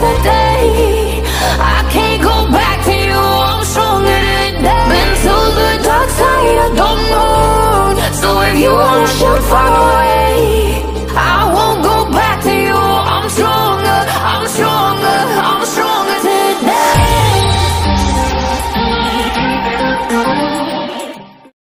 the